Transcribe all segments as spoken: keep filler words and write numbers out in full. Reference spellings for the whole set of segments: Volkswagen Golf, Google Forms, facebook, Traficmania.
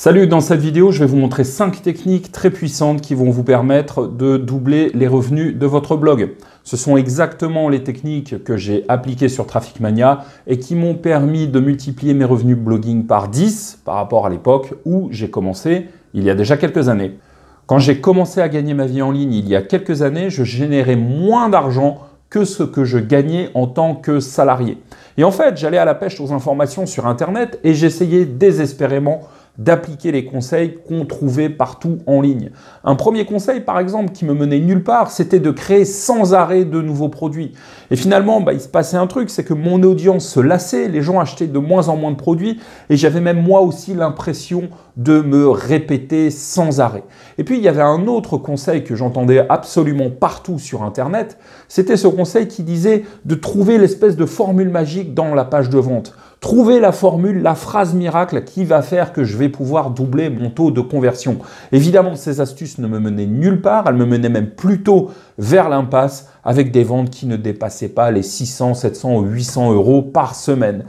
Salut, dans cette vidéo, je vais vous montrer cinq techniques très puissantes qui vont vous permettre de doubler les revenus de votre blog. Ce sont exactement les techniques que j'ai appliquées sur Traffic Mania et qui m'ont permis de multiplier mes revenus blogging par dix par rapport à l'époque où j'ai commencé il y a déjà quelques années. Quand j'ai commencé à gagner ma vie en ligne il y a quelques années, je générais moins d'argent que ce que je gagnais en tant que salarié. Et en fait, j'allais à la pêche aux informations sur Internet et j'essayais désespérément d'appliquer les conseils qu'on trouvait partout en ligne. Un premier conseil, par exemple, qui me menait nulle part, c'était de créer sans arrêt de nouveaux produits. Et finalement, bah, il se passait un truc, c'est que mon audience se lassait, les gens achetaient de moins en moins de produits, et j'avais même moi aussi l'impression de me répéter sans arrêt. Et puis, il y avait un autre conseil que j'entendais absolument partout sur Internet, c'était ce conseil qui disait de trouver l'espèce de formule magique dans la page de vente. Trouver la formule, la phrase miracle qui va faire que je vais pouvoir doubler mon taux de conversion. Évidemment, ces astuces ne me menaient nulle part, elles me menaient même plutôt vers l'impasse avec des ventes qui ne dépassaient pas les six cents, sept cents ou huit cents euros par semaine.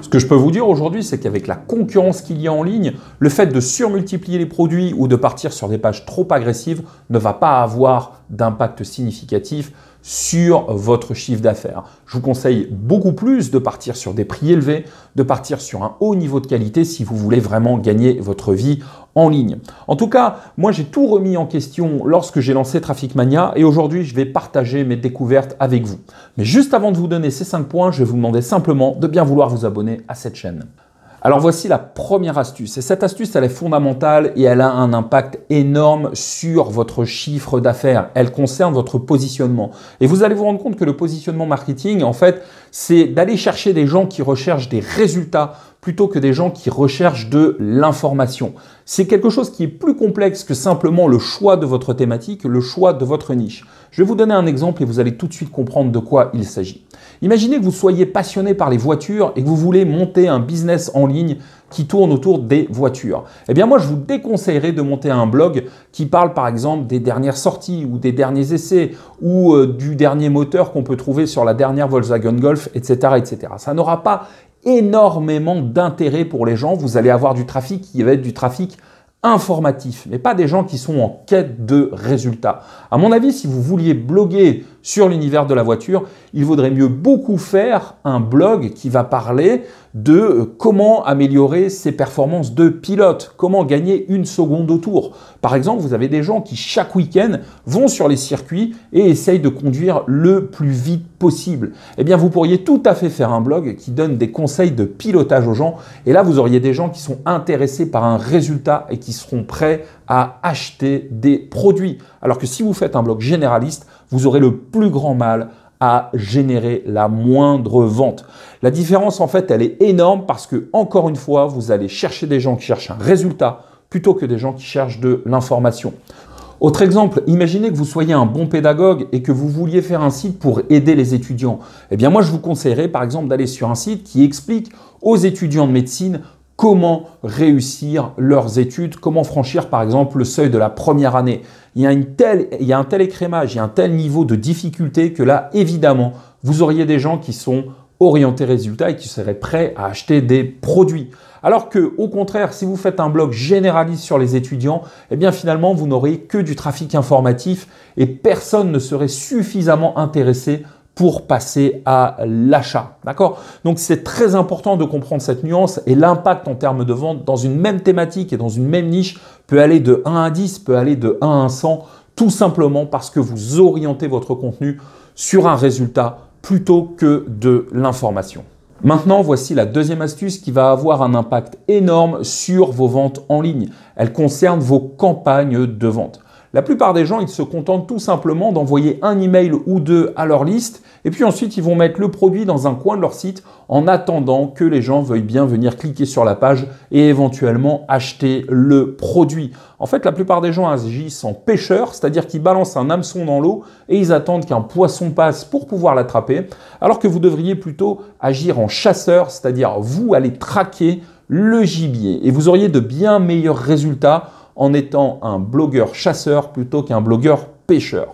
Ce que je peux vous dire aujourd'hui, c'est qu'avec la concurrence qu'il y a en ligne, le fait de surmultiplier les produits ou de partir sur des pages trop agressives ne va pas avoir d'impact significatif sur votre chiffre d'affaires. Je vous conseille beaucoup plus de partir sur des prix élevés, de partir sur un haut niveau de qualité si vous voulez vraiment gagner votre vie en ligne. En tout cas, moi j'ai tout remis en question lorsque j'ai lancé Traffic Mania et aujourd'hui je vais partager mes découvertes avec vous. Mais juste avant de vous donner ces cinq points, je vais vous demander simplement de bien vouloir vous abonner à cette chaîne. Alors voici la première astuce. Et cette astuce, elle est fondamentale et elle a un impact énorme sur votre chiffre d'affaires. Elle concerne votre positionnement. Et vous allez vous rendre compte que le positionnement marketing, en fait, c'est d'aller chercher des gens qui recherchent des résultats plutôt que des gens qui recherchent de l'information. C'est quelque chose qui est plus complexe que simplement le choix de votre thématique, le choix de votre niche. Je vais vous donner un exemple et vous allez tout de suite comprendre de quoi il s'agit. Imaginez que vous soyez passionné par les voitures et que vous voulez monter un business en ligne qui tourne autour des voitures. Eh bien moi, je vous déconseillerais de monter un blog qui parle par exemple des dernières sorties ou des derniers essais ou euh, du dernier moteur qu'on peut trouver sur la dernière Volkswagen Golf, et cetera et cetera. Ça n'aura pas énormément d'intérêt pour les gens. Vous allez avoir du trafic qui va être du trafic informatif, mais pas des gens qui sont en quête de résultats. À mon avis, si vous vouliez bloguer sur l'univers de la voiture, il vaudrait mieux beaucoup faire un blog qui va parler de comment améliorer ses performances de pilote, comment gagner une seconde au tour. Par exemple, vous avez des gens qui chaque week-end vont sur les circuits et essayent de conduire le plus vite possible. Eh bien, vous pourriez tout à fait faire un blog qui donne des conseils de pilotage aux gens et là, vous auriez des gens qui sont intéressés par un résultat et qui seront prêts à acheter des produits. Alors que si vous faites un blog généraliste, vous aurez le plus grand mal à générer la moindre vente. La différence, en fait, elle est énorme parce que, encore une fois, vous allez chercher des gens qui cherchent un résultat plutôt que des gens qui cherchent de l'information. Autre exemple, imaginez que vous soyez un bon pédagogue et que vous vouliez faire un site pour aider les étudiants. Eh bien, moi, je vous conseillerais, par exemple, d'aller sur un site qui explique aux étudiants de médecine comment réussir leurs études, comment franchir par exemple le seuil de la première année. Il y a une telle, il y a un tel écrémage, il y a un tel niveau de difficulté que là, évidemment, vous auriez des gens qui sont orientés résultats et qui seraient prêts à acheter des produits. Alors que, au contraire, si vous faites un blog généraliste sur les étudiants, eh bien finalement, vous n'aurez que du trafic informatif et personne ne serait suffisamment intéressé pour passer à l'achat, d'accord? Donc, c'est très important de comprendre cette nuance et l'impact en termes de vente dans une même thématique et dans une même niche peut aller de un à dix, peut aller de un à cent, tout simplement parce que vous orientez votre contenu sur un résultat plutôt que de l'information. Maintenant, voici la deuxième astuce qui va avoir un impact énorme sur vos ventes en ligne. Elle concerne vos campagnes de vente. La plupart des gens, ils se contentent tout simplement d'envoyer un email ou deux à leur liste et puis ensuite, ils vont mettre le produit dans un coin de leur site en attendant que les gens veuillent bien venir cliquer sur la page et éventuellement acheter le produit. En fait, la plupart des gens agissent en pêcheur, c'est-à-dire qu'ils balancent un hameçon dans l'eau et ils attendent qu'un poisson passe pour pouvoir l'attraper, alors que vous devriez plutôt agir en chasseur, c'est-à-dire vous allez traquer le gibier et vous auriez de bien meilleurs résultats en étant un blogueur chasseur plutôt qu'un blogueur pêcheur.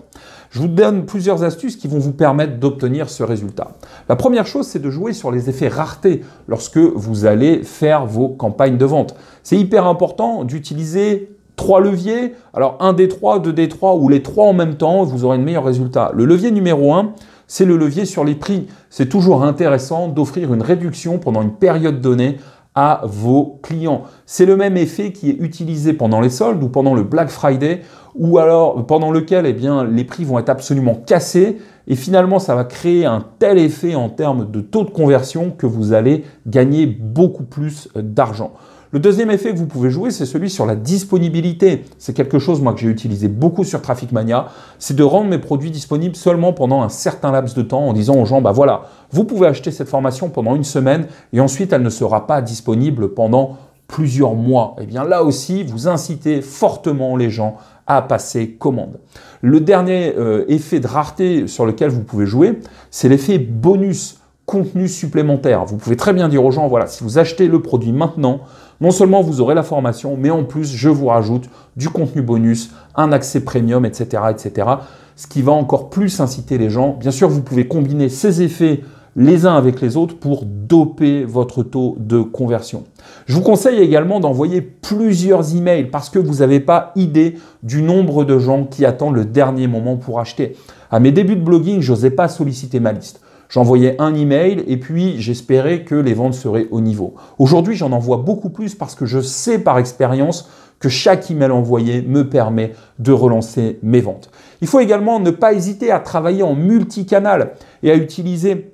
Je vous donne plusieurs astuces qui vont vous permettre d'obtenir ce résultat. La première chose, c'est de jouer sur les effets rareté lorsque vous allez faire vos campagnes de vente. C'est hyper important d'utiliser trois leviers. Alors, un des trois, deux des trois ou les trois en même temps, vous aurez de meilleurs résultats. Le levier numéro un, c'est le levier sur les prix. C'est toujours intéressant d'offrir une réduction pendant une période donnée à vos clients. C'est le même effet qui est utilisé pendant les soldes ou pendant le Black Friday, ou alors pendant lequel eh bien, les prix vont être absolument cassés et finalement ça va créer un tel effet en termes de taux de conversion que vous allez gagner beaucoup plus d'argent. Le deuxième effet que vous pouvez jouer, c'est celui sur la disponibilité. C'est quelque chose moi que j'ai utilisé beaucoup sur Traffic Mania, c'est de rendre mes produits disponibles seulement pendant un certain laps de temps en disant aux gens, bah voilà, vous pouvez acheter cette formation pendant une semaine et ensuite elle ne sera pas disponible pendant plusieurs mois. Et bien là aussi, vous incitez fortement les gens à passer commande. Le dernier euh, effet de rareté sur lequel vous pouvez jouer, c'est l'effet bonus, contenu supplémentaire. Vous pouvez très bien dire aux gens, voilà, si vous achetez le produit maintenant, non seulement vous aurez la formation, mais en plus, je vous rajoute du contenu bonus, un accès premium, et cetera, et cetera. Ce qui va encore plus inciter les gens. Bien sûr, vous pouvez combiner ces effets les uns avec les autres pour doper votre taux de conversion. Je vous conseille également d'envoyer plusieurs emails parce que vous n'avez pas idée du nombre de gens qui attendent le dernier moment pour acheter. À mes débuts de blogging, je n'osais pas solliciter ma liste. J'envoyais un email et puis j'espérais que les ventes seraient au niveau. Aujourd'hui, j'en envoie beaucoup plus parce que je sais par expérience que chaque email envoyé me permet de relancer mes ventes. Il faut également ne pas hésiter à travailler en multicanal et à utiliser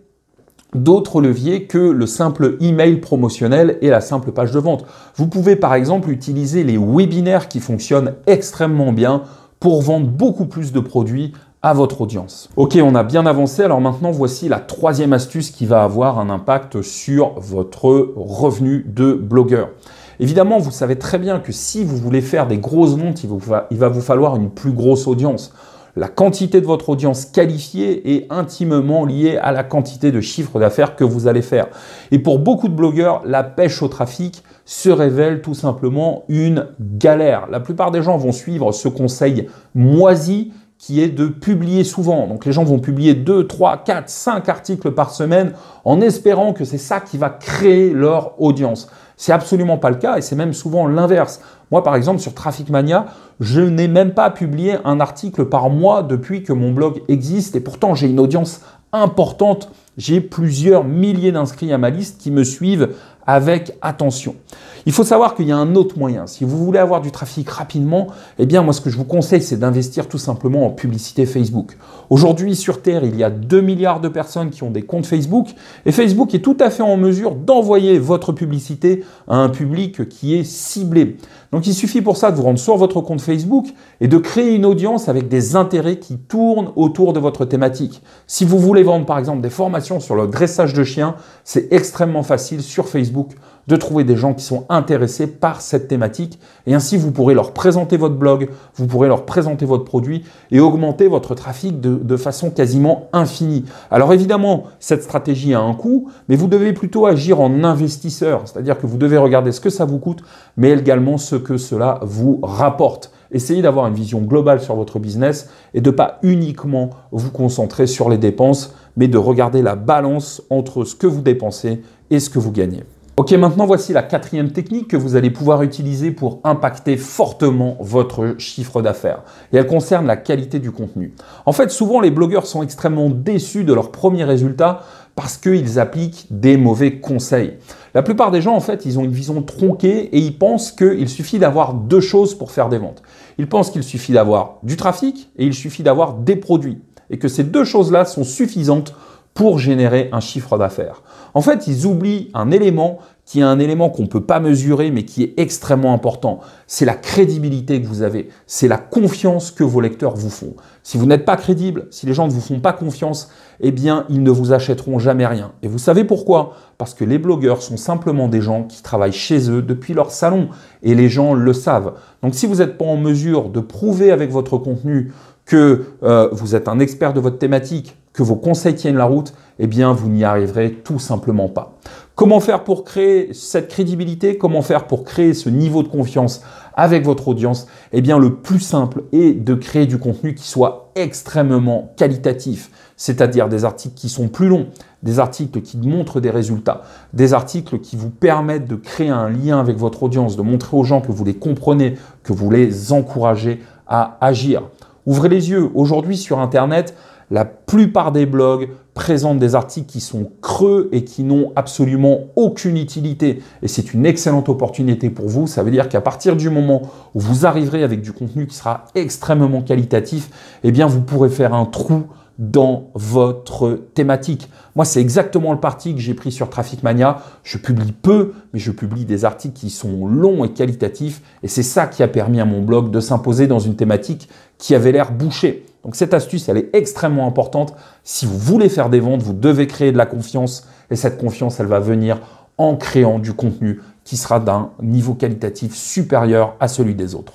d'autres leviers que le simple email promotionnel et la simple page de vente. Vous pouvez par exemple utiliser les webinaires qui fonctionnent extrêmement bien pour vendre beaucoup plus de produits à votre audience. Ok, on a bien avancé. Alors maintenant, voici la troisième astuce qui va avoir un impact sur votre revenu de blogueur. Évidemment, vous savez très bien que si vous voulez faire des grosses ventes, il va vous falloir une plus grosse audience. La quantité de votre audience qualifiée est intimement liée à la quantité de chiffre d'affaires que vous allez faire. Et pour beaucoup de blogueurs, la pêche au trafic se révèle tout simplement une galère. La plupart des gens vont suivre ce conseil moisi qui est de publier souvent. Donc les gens vont publier deux, trois, quatre, cinq articles par semaine en espérant que c'est ça qui va créer leur audience. C'est absolument pas le cas et c'est même souvent l'inverse. Moi, par exemple, sur Traffic Mania, je n'ai même pas publié un article par mois depuis que mon blog existe et pourtant j'ai une audience importante. J'ai plusieurs milliers d'inscrits à ma liste qui me suivent avec attention. Il faut savoir qu'il y a un autre moyen. Si vous voulez avoir du trafic rapidement, eh bien moi ce que je vous conseille, c'est d'investir tout simplement en publicité Facebook. Aujourd'hui sur Terre, il y a deux milliards de personnes qui ont des comptes Facebook et Facebook est tout à fait en mesure d'envoyer votre publicité à un public qui est ciblé. Donc il suffit pour ça de vous rendre sur votre compte Facebook et de créer une audience avec des intérêts qui tournent autour de votre thématique. Si vous voulez vendre par exemple des formations sur le dressage de chiens, c'est extrêmement facile sur Facebook de trouver des gens qui sont intéressés par cette thématique et ainsi vous pourrez leur présenter votre blog, vous pourrez leur présenter votre produit et augmenter votre trafic de, de façon quasiment infinie. Alors évidemment, cette stratégie a un coût, mais vous devez plutôt agir en investisseur, c'est-à-dire que vous devez regarder ce que ça vous coûte, mais également ce que cela vous rapporte. Essayez d'avoir une vision globale sur votre business et de ne pas uniquement vous concentrer sur les dépenses, mais de regarder la balance entre ce que vous dépensez et ce que vous gagnez. Ok, maintenant voici la quatrième technique que vous allez pouvoir utiliser pour impacter fortement votre chiffre d'affaires. Et elle concerne la qualité du contenu. En fait, souvent les blogueurs sont extrêmement déçus de leurs premiers résultats parce qu'ils appliquent des mauvais conseils. La plupart des gens, en fait, ils ont une vision tronquée et ils pensent qu'il suffit d'avoir deux choses pour faire des ventes. Ils pensent qu'il suffit d'avoir du trafic et il suffit d'avoir des produits. Et que ces deux choses-là sont suffisantes pour générer un chiffre d'affaires. En fait, ils oublient un élément qui est un élément qu'on ne peut pas mesurer, mais qui est extrêmement important. C'est la crédibilité que vous avez. C'est la confiance que vos lecteurs vous font. Si vous n'êtes pas crédible, si les gens ne vous font pas confiance, eh bien, ils ne vous achèteront jamais rien. Et vous savez pourquoi? Parce que les blogueurs sont simplement des gens qui travaillent chez eux depuis leur salon. Et les gens le savent. Donc, si vous n'êtes pas en mesure de prouver avec votre contenu que euh, vous êtes un expert de votre thématique, que vos conseils tiennent la route, eh bien, vous n'y arriverez tout simplement pas. Comment faire pour créer cette crédibilité? Comment faire pour créer ce niveau de confiance avec votre audience? Eh bien, le plus simple est de créer du contenu qui soit extrêmement qualitatif, c'est-à-dire des articles qui sont plus longs, des articles qui montrent des résultats, des articles qui vous permettent de créer un lien avec votre audience, de montrer aux gens que vous les comprenez, que vous les encouragez à agir. Ouvrez les yeux. Aujourd'hui, sur Internet, la plupart des blogs présentent des articles qui sont creux et qui n'ont absolument aucune utilité. Et c'est une excellente opportunité pour vous. Ça veut dire qu'à partir du moment où vous arriverez avec du contenu qui sera extrêmement qualitatif, eh bien, vous pourrez faire un trou dans votre thématique. Moi, c'est exactement le parti que j'ai pris sur Traffic Mania. Je publie peu, mais je publie des articles qui sont longs et qualitatifs. Et c'est ça qui a permis à mon blog de s'imposer dans une thématique qui avait l'air bouchée. Donc cette astuce, elle est extrêmement importante. Si vous voulez faire des ventes, vous devez créer de la confiance. Et cette confiance, elle va venir en créant du contenu qui sera d'un niveau qualitatif supérieur à celui des autres.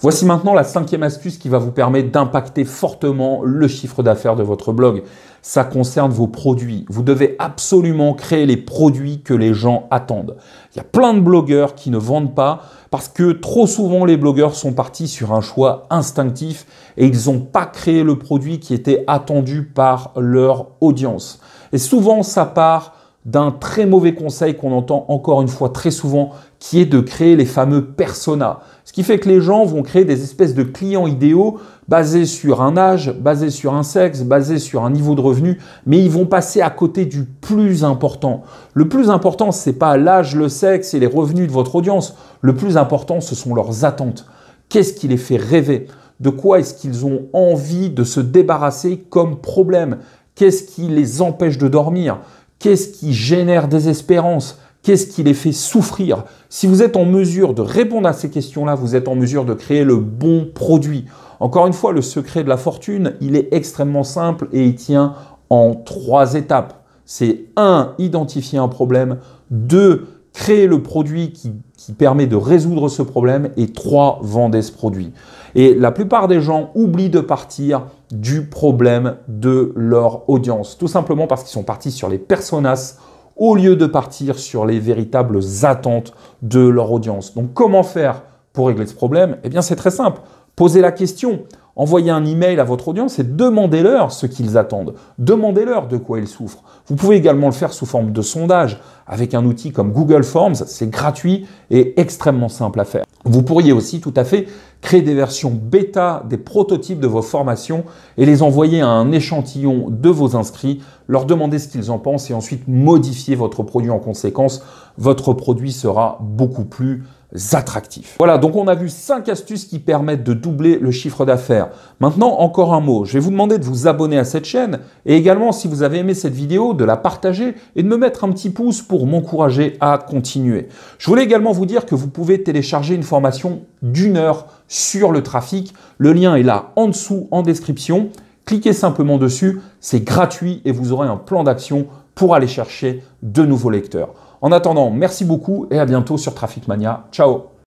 Voici maintenant la cinquième astuce qui va vous permettre d'impacter fortement le chiffre d'affaires de votre blog. Ça concerne vos produits. Vous devez absolument créer les produits que les gens attendent. Il y a plein de blogueurs qui ne vendent pas parce que trop souvent les blogueurs sont partis sur un choix instinctif et ils n'ont pas créé le produit qui était attendu par leur audience. Et souvent ça part d'un très mauvais conseil qu'on entend encore une fois très souvent, qui est de créer les fameux personas. Ce qui fait que les gens vont créer des espèces de clients idéaux basés sur un âge, basés sur un sexe, basés sur un niveau de revenu, mais ils vont passer à côté du plus important. Le plus important, c'est pas l'âge, le sexe et les revenus de votre audience. Le plus important, ce sont leurs attentes. Qu'est-ce qui les fait rêver? De quoi est-ce qu'ils ont envie de se débarrasser comme problème? Qu'est-ce qui les empêche de dormir? Qu'est-ce qui génère des espérances? Qu'est-ce qui les fait souffrir? Si vous êtes en mesure de répondre à ces questions-là, vous êtes en mesure de créer le bon produit. Encore une fois, le secret de la fortune, il est extrêmement simple et il tient en trois étapes. C'est un, identifier un problème. deux, créer le produit qui, qui permet de résoudre ce problème. Et trois, vendre ce produit. Et la plupart des gens oublient de partir du problème de leur audience, tout simplement parce qu'ils sont partis sur les personas au lieu de partir sur les véritables attentes de leur audience. Donc, comment faire pour régler ce problème? Eh bien, c'est très simple. Posez la question, envoyez un email à votre audience et demandez-leur ce qu'ils attendent. Demandez-leur de quoi ils souffrent. Vous pouvez également le faire sous forme de sondage avec un outil comme Google Forms. C'est gratuit et extrêmement simple à faire. Vous pourriez aussi tout à fait créer des versions bêta, des prototypes de vos formations et les envoyer à un échantillon de vos inscrits, leur demander ce qu'ils en pensent et ensuite modifier votre produit en conséquence. Votre produit sera beaucoup plus attractifs. Voilà, donc on a vu cinq astuces qui permettent de doubler le chiffre d'affaires. Maintenant, encore un mot. Je vais vous demander de vous abonner à cette chaîne et également, si vous avez aimé cette vidéo, de la partager et de me mettre un petit pouce pour m'encourager à continuer. Je voulais également vous dire que vous pouvez télécharger une formation d'une heure sur le trafic. Le lien est là en dessous, en description. Cliquez simplement dessus. C'est gratuit et vous aurez un plan d'action pour aller chercher de nouveaux lecteurs. En attendant, merci beaucoup et à bientôt sur Traffic Mania. Ciao!